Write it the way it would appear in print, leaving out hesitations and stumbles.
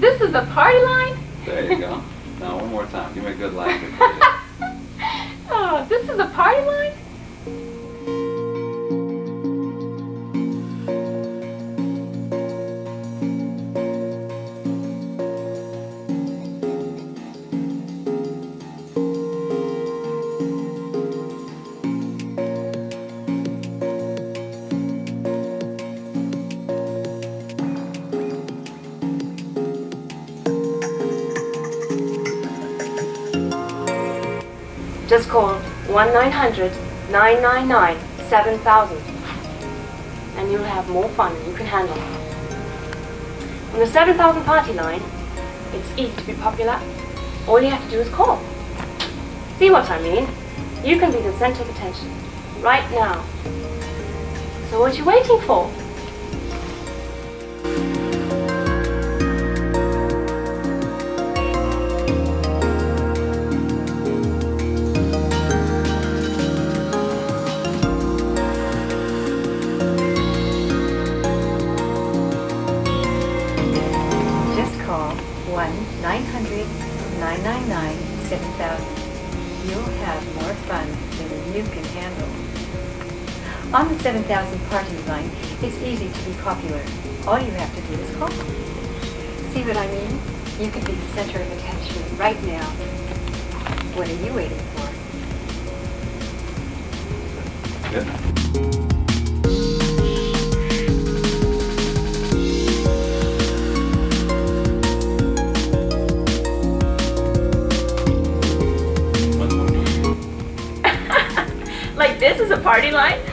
This is a party line? There you go. Now one more time. Give me a good line. Oh, this is a party line? Just call 1-900-999-7000 and you'll have more fun than you can handle. On the 7000 party line, it's easy to be popular. All you have to do is call. See what I mean? You can be the center of attention right now. So what are you waiting for? Call 1-900-999-7000. You'll have more fun than you can handle. On the 7000 party line, it's easy to be popular. All you have to do is call. See what I mean? You could be the center of attention right now. What are you waiting for? Good. This is a party line?